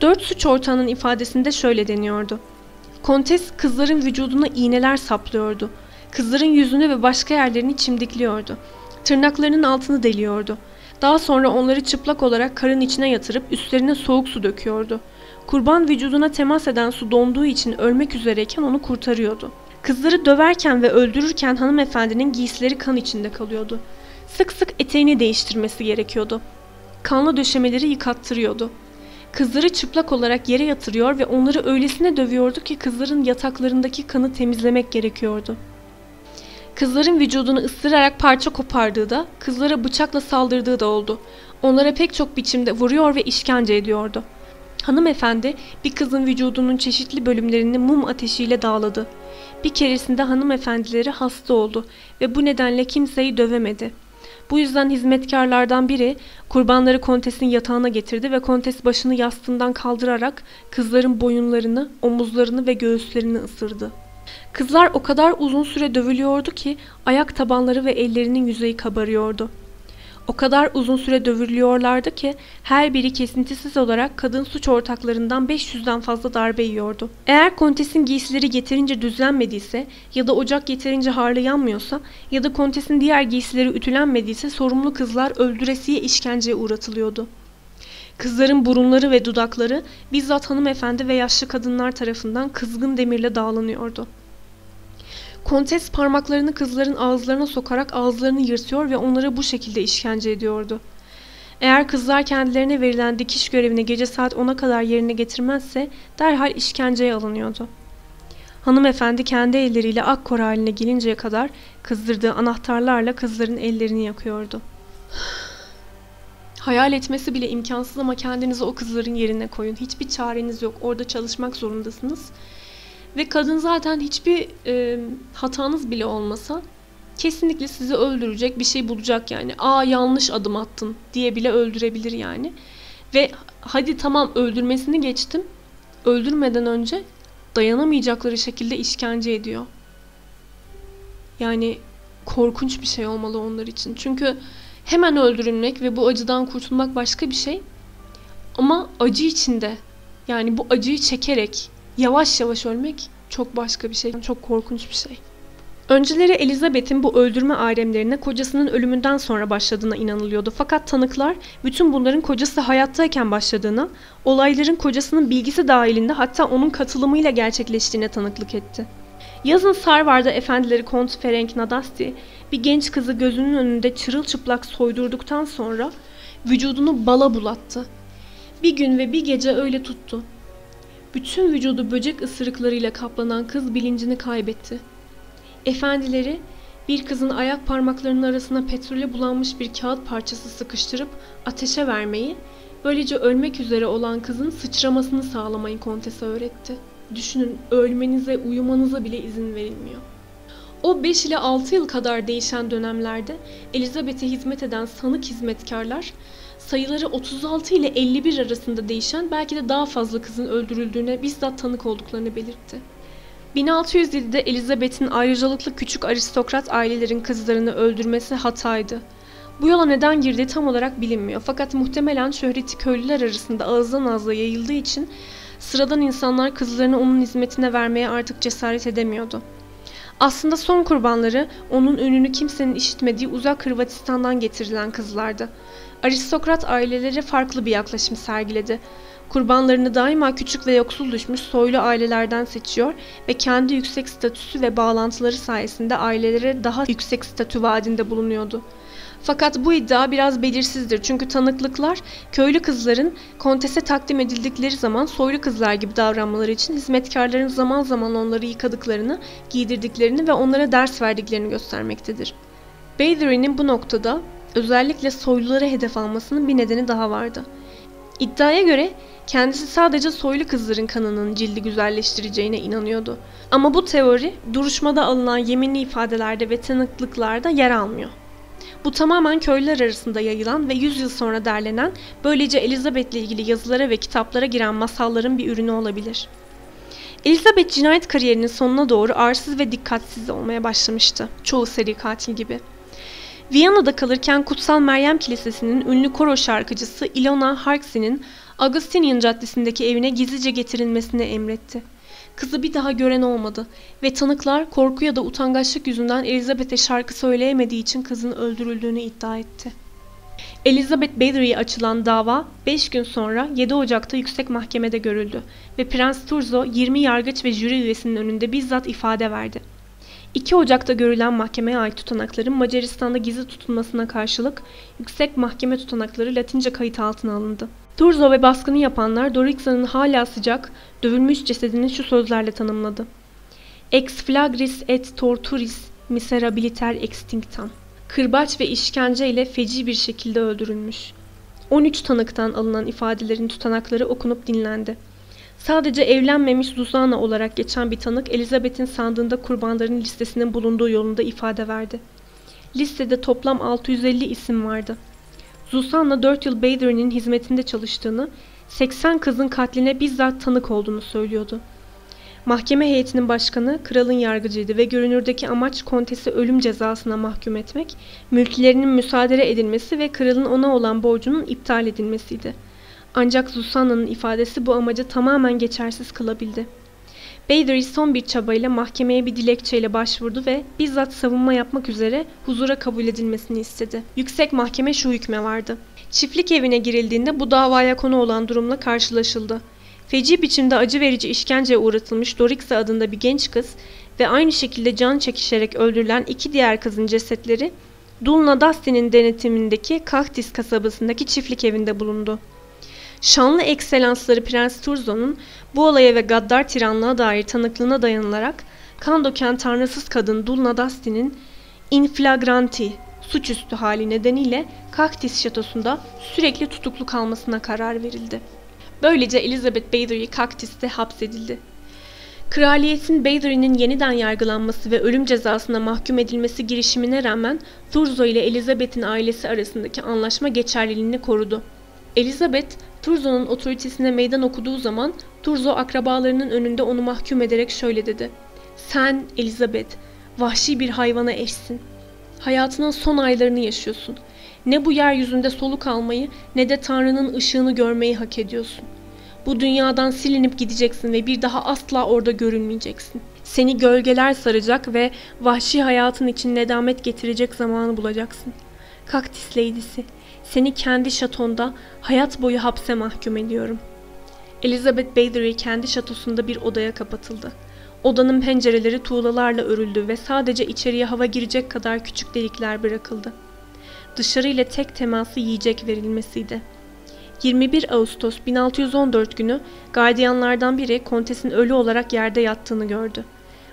4 suç ortağının ifadesinde şöyle deniyordu. Kontes kızların vücuduna iğneler saplıyordu. Kızların yüzünü ve başka yerlerini çimdikliyordu. Tırnaklarının altını deliyordu. Daha sonra onları çıplak olarak karın içine yatırıp üstlerine soğuk su döküyordu. Kurban vücuduna temas eden su donduğu için ölmek üzereyken onu kurtarıyordu. Kızları döverken ve öldürürken hanımefendinin giysileri kan içinde kalıyordu. Sık sık eteğini değiştirmesi gerekiyordu. Kanlı döşemeleri yıkattırıyordu. Kızları çıplak olarak yere yatırıyor ve onları öylesine dövüyordu ki kızların yataklarındaki kanı temizlemek gerekiyordu. Kızların vücudunu ısırarak parça kopardığı da, kızlara bıçakla saldırdığı da oldu. Onlara pek çok biçimde vuruyor ve işkence ediyordu. Hanımefendi bir kızın vücudunun çeşitli bölümlerini mum ateşiyle dağladı. Bir keresinde hanımefendileri hasta oldu ve bu nedenle kimseyi dövemedi. Bu yüzden hizmetkarlardan biri kurbanları Kontes'in yatağına getirdi ve Kontes başını yastığından kaldırarak kızların boyunlarını, omuzlarını ve göğüslerini ısırdı. Kızlar o kadar uzun süre dövülüyordu ki ayak tabanları ve ellerinin yüzeyi kabarıyordu. O kadar uzun süre dövülüyorlardı ki her biri kesintisiz olarak kadın suç ortaklarından 500'den fazla darbe yiyordu. Eğer Kontes'in giysileri yeterince düzlenmediyse ya da ocak yeterince harlı yanmıyorsa ya da Kontes'in diğer giysileri ütülenmediyse sorumlu kızlar öldüresiye işkenceye uğratılıyordu. Kızların burunları ve dudakları bizzat hanımefendi ve yaşlı kadınlar tarafından kızgın demirle dağlanıyordu. Kontes parmaklarını kızların ağızlarına sokarak ağızlarını yırtıyor ve onlara bu şekilde işkence ediyordu. Eğer kızlar kendilerine verilen dikiş görevini gece saat 10'a kadar yerine getirmezse derhal işkenceye alınıyordu. Hanımefendi kendi elleriyle akkor haline gelinceye kadar kızdırdığı anahtarlarla kızların ellerini yakıyordu. Hayal etmesi bile imkansız ama kendinizi o kızların yerine koyun. Hiçbir çareniz yok. Orada çalışmak zorundasınız. Ve kadın zaten hiçbir hatanız bile olmasa kesinlikle sizi öldürecek bir şey bulacak yani. Aa yanlış adım attın diye bile öldürebilir yani. Ve hadi tamam öldürmesini geçtim. Öldürmeden önce dayanamayacakları şekilde işkence ediyor. Yani korkunç bir şey olmalı onlar için. Çünkü hemen öldürülmek ve bu acıdan kurtulmak başka bir şey. Ama acı içinde yani bu acıyı çekerek yavaş yavaş ölmek çok başka bir şey, çok korkunç bir şey. Önceleri Elizabeth'in bu öldürme ayremlerine kocasının ölümünden sonra başladığına inanılıyordu. Fakat tanıklar bütün bunların kocası hayattayken başladığına, olayların kocasının bilgisi dahilinde hatta onun katılımıyla gerçekleştiğine tanıklık etti. Yazın Sarvar'da efendileri Kont Ferenc Nadasti bir genç kızı gözünün önünde çırılçıplak soydurduktan sonra vücudunu bala bulattı. Bir gün ve bir gece öyle tuttu. Bütün vücudu böcek ısırıklarıyla kaplanan kız bilincini kaybetti. Efendileri bir kızın ayak parmaklarının arasına petrole bulanmış bir kağıt parçası sıkıştırıp ateşe vermeyi, böylece ölmek üzere olan kızın sıçramasını sağlamayı kontese öğretti. Düşünün, ölmenize, uyumanıza bile izin verilmiyor. O 5 ile 6 yıl kadar değişen dönemlerde Elizabeth'e hizmet eden sanık hizmetkarlar, sayıları 36 ile 51 arasında değişen, belki de daha fazla kızın öldürüldüğüne bizzat tanık olduklarını belirtti. 1607'de Elizabeth'in ayrıcalıklı küçük aristokrat ailelerin kızlarını öldürmesi hataydı. Bu yola neden girdiği tam olarak bilinmiyor, fakat muhtemelen şöhreti köylüler arasında ağızdan ağza yayıldığı için sıradan insanlar kızlarını onun hizmetine vermeye artık cesaret edemiyordu. Aslında son kurbanları onun ününü kimsenin işitmediği uzak Hırvatistan'dan getirilen kızlardı. Aristokrat aileleri farklı bir yaklaşım sergiledi. Kurbanlarını daima küçük ve yoksul düşmüş soylu ailelerden seçiyor ve kendi yüksek statüsü ve bağlantıları sayesinde ailelere daha yüksek statü vaadinde bulunuyordu. Fakat bu iddia biraz belirsizdir, çünkü tanıklıklar köylü kızların kontese takdim edildikleri zaman soylu kızlar gibi davranmaları için hizmetkarların zaman zaman onları yıkadıklarını, giydirdiklerini ve onlara ders verdiklerini göstermektedir. Bathory'nin bu noktada özellikle soylulara hedef almasının bir nedeni daha vardı. İddiaya göre kendisi sadece soylu kızların kanının cildi güzelleştireceğine inanıyordu. Ama bu teori duruşmada alınan yeminli ifadelerde ve tanıklıklarda yer almıyor. Bu tamamen köylüler arasında yayılan ve 100 yıl sonra derlenen, böylece Elizabeth'le ilgili yazılara ve kitaplara giren masalların bir ürünü olabilir. Elizabeth cinayet kariyerinin sonuna doğru arsız ve dikkatsiz olmaya başlamıştı, çoğu seri katil gibi. Viyana'da kalırken Kutsal Meryem Kilisesi'nin ünlü koro şarkıcısı Ilona Harksy'nin Augustinian Caddesi'ndeki evine gizlice getirilmesini emretti. Kızı bir daha gören olmadı ve tanıklar korku ya da utangaçlık yüzünden Elizabeth'e şarkı söyleyemediği için kızın öldürüldüğünü iddia etti. Elizabeth Bathory'ye açılan dava 5 gün sonra 7 Ocak'ta Yüksek Mahkemede görüldü ve Prens Turzo 20 yargıç ve jüri üyesinin önünde bizzat ifade verdi. 2 Ocak'ta görülen mahkemeye ait tutanakların Macaristan'da gizli tutulmasına karşılık Yüksek Mahkeme tutanakları Latince kayıt altına alındı. Turzo ve baskını yapanlar Dorixa'nın hala sıcak, dövülmüş cesedini şu sözlerle tanımladı. Ex flagris et torturis miserabiliter extinctam. Kırbaç ve işkenceyle feci bir şekilde öldürülmüş. 13 tanıktan alınan ifadelerin tutanakları okunup dinlendi. Sadece evlenmemiş Zuzana olarak geçen bir tanık Elizabeth'in sandığında kurbanların listesinin bulunduğu yolunda ifade verdi. Listede toplam 650 isim vardı. Zuzana 4 yıl Bathory'nin hizmetinde çalıştığını, 80 kızın katline bizzat tanık olduğunu söylüyordu. Mahkeme heyetinin başkanı kralın yargıcıydı ve görünürdeki amaç kontesi ölüm cezasına mahkum etmek, mülklerinin müsaade edilmesi ve kralın ona olan borcunun iptal edilmesiydi. Ancak Zusana'nın ifadesi bu amacı tamamen geçersiz kılabildi. Bathory son bir çabayla mahkemeye bir dilekçeyle başvurdu ve bizzat savunma yapmak üzere huzura kabul edilmesini istedi. Yüksek Mahkeme şu hükme vardı. Çiftlik evine girildiğinde bu davaya konu olan durumla karşılaşıldı. Feci biçimde acı verici işkenceye uğratılmış Dorixa adında bir genç kız ve aynı şekilde can çekişerek öldürülen 2 diğer kızın cesetleri Dulna Dasti'nin denetimindeki Kahtis kasabasındaki çiftlik evinde bulundu. Şanlı ekselansları Prens Turzo'nun bu olaya ve gaddar tiranlığa dair tanıklığına dayanılarak kan döken tanrısız kadın Dulna Dasti'nin in flagranti suçüstü hali nedeniyle Kahtis şatosunda sürekli tutuklu kalmasına karar verildi. Böylece Elizabeth Bathory Kahtis'te hapsedildi. Kraliyetin Bathory'nin yeniden yargılanması ve ölüm cezasına mahkum edilmesi girişimine rağmen Turzo ile Elizabeth'in ailesi arasındaki anlaşma geçerliliğini korudu. Elizabeth, Turzo'nun otoritesine meydan okuduğu zaman Turzo akrabalarının önünde onu mahkum ederek şöyle dedi. Sen Elizabeth, vahşi bir hayvana eşsin. Hayatının son aylarını yaşıyorsun. Ne bu yeryüzünde soluk almayı ne de Tanrı'nın ışığını görmeyi hak ediyorsun. Bu dünyadan silinip gideceksin ve bir daha asla orada görünmeyeceksin. Seni gölgeler saracak ve vahşi hayatın için nedamet getirecek zamanı bulacaksın. Kahtis Lady'si. Seni kendi şatonda hayat boyu hapse mahkum ediyorum. Elizabeth Bathory kendi şatosunda bir odaya kapatıldı. Odanın pencereleri tuğlalarla örüldü ve sadece içeriye hava girecek kadar küçük delikler bırakıldı. Dışarı ile tek teması yiyecek verilmesiydi. 21 Ağustos 1614 günü gardiyanlardan biri kontesin ölü olarak yerde yattığını gördü.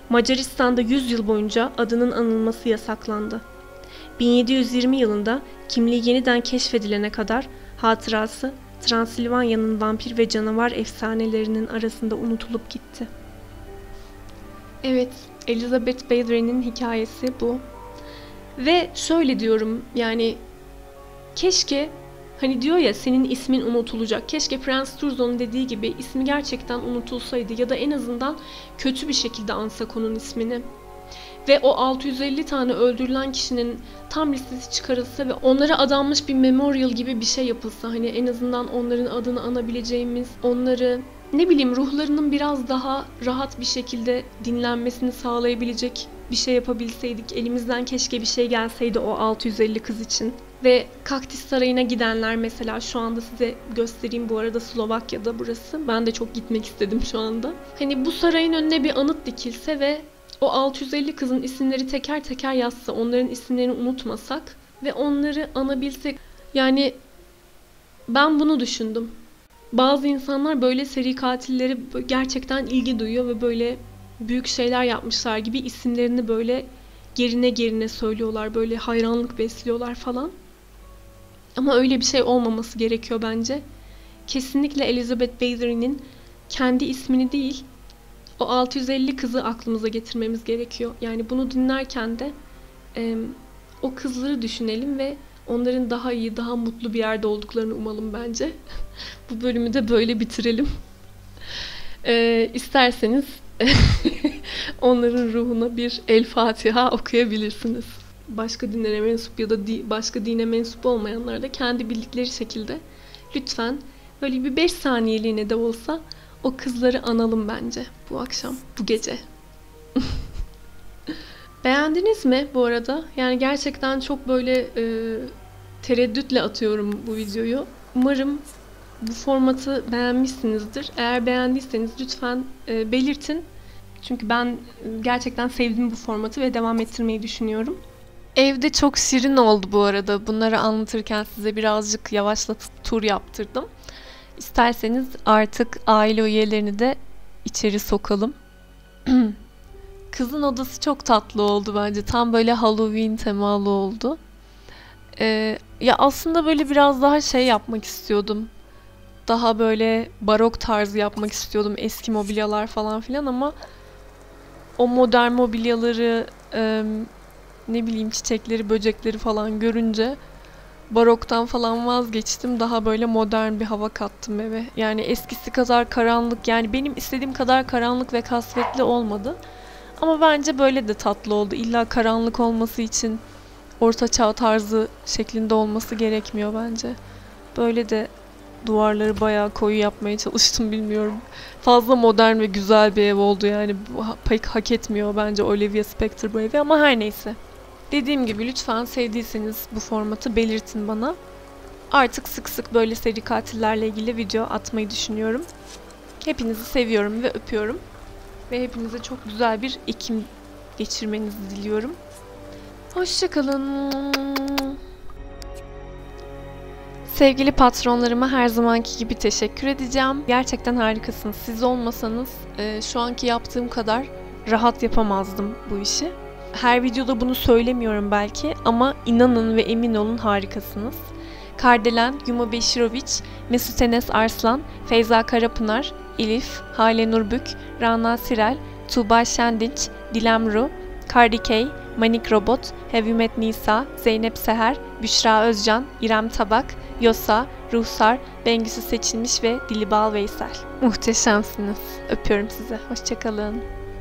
Macaristan'da 100 yıl boyunca adının anılması yasaklandı. 1720 yılında kimliği yeniden keşfedilene kadar hatırası Transilvanya'nın vampir ve canavar efsanelerinin arasında unutulup gitti. Evet, Elizabeth Bathory'nin hikayesi bu. Ve şöyle diyorum, yani keşke, hani diyor ya senin ismin unutulacak. Keşke Prens Curzon'un dediği gibi ismi gerçekten unutulsaydı ya da en azından kötü bir şekilde ansak onun ismini. Ve o 650 tane öldürülen kişinin tam listesi çıkarılsa ve onlara adanmış bir memorial gibi bir şey yapılsa, hani en azından onların adını anabileceğimiz, onları ne bileyim ruhlarının biraz daha rahat bir şekilde dinlenmesini sağlayabilecek bir şey yapabilseydik. Elimizden keşke bir şey gelseydi o 650 kız için. Ve Kaktüs Sarayı'na gidenler mesela, şu anda size göstereyim, bu arada Slovakya'da burası. Ben de çok gitmek istedim şu anda. Hani bu sarayın önüne bir anıt dikilse ve o 650 kızın isimleri teker teker yazsa, onların isimlerini unutmasak ve onları anabilsek. Yani ben bunu düşündüm. Bazı insanlar böyle seri katilleri gerçekten ilgi duyuyor ve böyle büyük şeyler yapmışlar gibi isimlerini böyle gerine gerine söylüyorlar. Böyle hayranlık besliyorlar falan. Ama öyle bir şey olmaması gerekiyor bence. Kesinlikle Elizabeth Bathory'nin kendi ismini değil, o 650 kızı aklımıza getirmemiz gerekiyor. Yani bunu dinlerken de o kızları düşünelim ve onların daha iyi, daha mutlu bir yerde olduklarını umalım bence. Bu bölümü de böyle bitirelim. İsterseniz onların ruhuna bir El Fatiha okuyabilirsiniz. Başka dinlere mensup ya da başka dine mensup olmayanlar da kendi bildikleri şekilde lütfen böyle bir 5 saniyeliğine de olsa o kızları analım bence bu akşam, bu gece. Beğendiniz mi bu arada? Yani gerçekten çok böyle tereddütle atıyorum bu videoyu. Umarım bu formatı beğenmişsinizdir. Eğer beğendiyseniz lütfen belirtin. Çünkü ben gerçekten sevdim bu formatı ve devam ettirmeyi düşünüyorum. Evde çok şirin oldu bu arada. Bunları anlatırken size birazcık yavaşlatıp tur yaptırdım. İsterseniz artık aile üyelerini de içeri sokalım. Kızın odası çok tatlı oldu bence. Tam böyle Halloween temalı oldu. Ya aslında böyle biraz daha şey yapmak istiyordum. Daha böyle barok tarzı yapmak istiyordum. Eski mobilyalar falan filan ama o modern mobilyaları, ne bileyim çiçekleri, böcekleri falan görünce baroktan falan vazgeçtim. Daha böyle modern bir hava kattım eve. Yani eskisi kadar karanlık, yani benim istediğim kadar karanlık ve kasvetli olmadı. Ama bence böyle de tatlı oldu. İlla karanlık olması için orta çağ tarzı şeklinde olması gerekmiyor bence. Böyle de duvarları bayağı koyu yapmaya çalıştım, bilmiyorum. Fazla modern ve güzel bir ev oldu yani. Pek hak etmiyor bence Olivia Spector bu evi ama her neyse. Dediğim gibi lütfen sevdiyseniz bu formatı belirtin bana. Artık sık sık böyle seri katillerle ilgili video atmayı düşünüyorum. Hepinizi seviyorum ve öpüyorum. Ve hepinize çok güzel bir Ekim geçirmenizi diliyorum. Hoşçakalın. Sevgili patronlarıma her zamanki gibi teşekkür edeceğim. Gerçekten harikasınız. Siz olmasanız şu anki yaptığım kadar rahat yapamazdım bu işi. Her videoda bunu söylemiyorum belki ama inanın ve emin olun harikasınız. Kardelen, Yuma Beşiroviç, Mesut Enes Arslan, Feyza Karapınar, Elif, Hale Nurbük, Rana Sirel, Tuğba Şendinç, Dilem Ru, Kardikey, Manik Robot, Have You Met Nisa, Zeynep Seher, Büşra Özcan, İrem Tabak, Yosa, Ruhsar, Bengüsü Seçilmiş ve Dilibal Veysel. Muhteşemsiniz. Öpüyorum size. Hoşçakalın.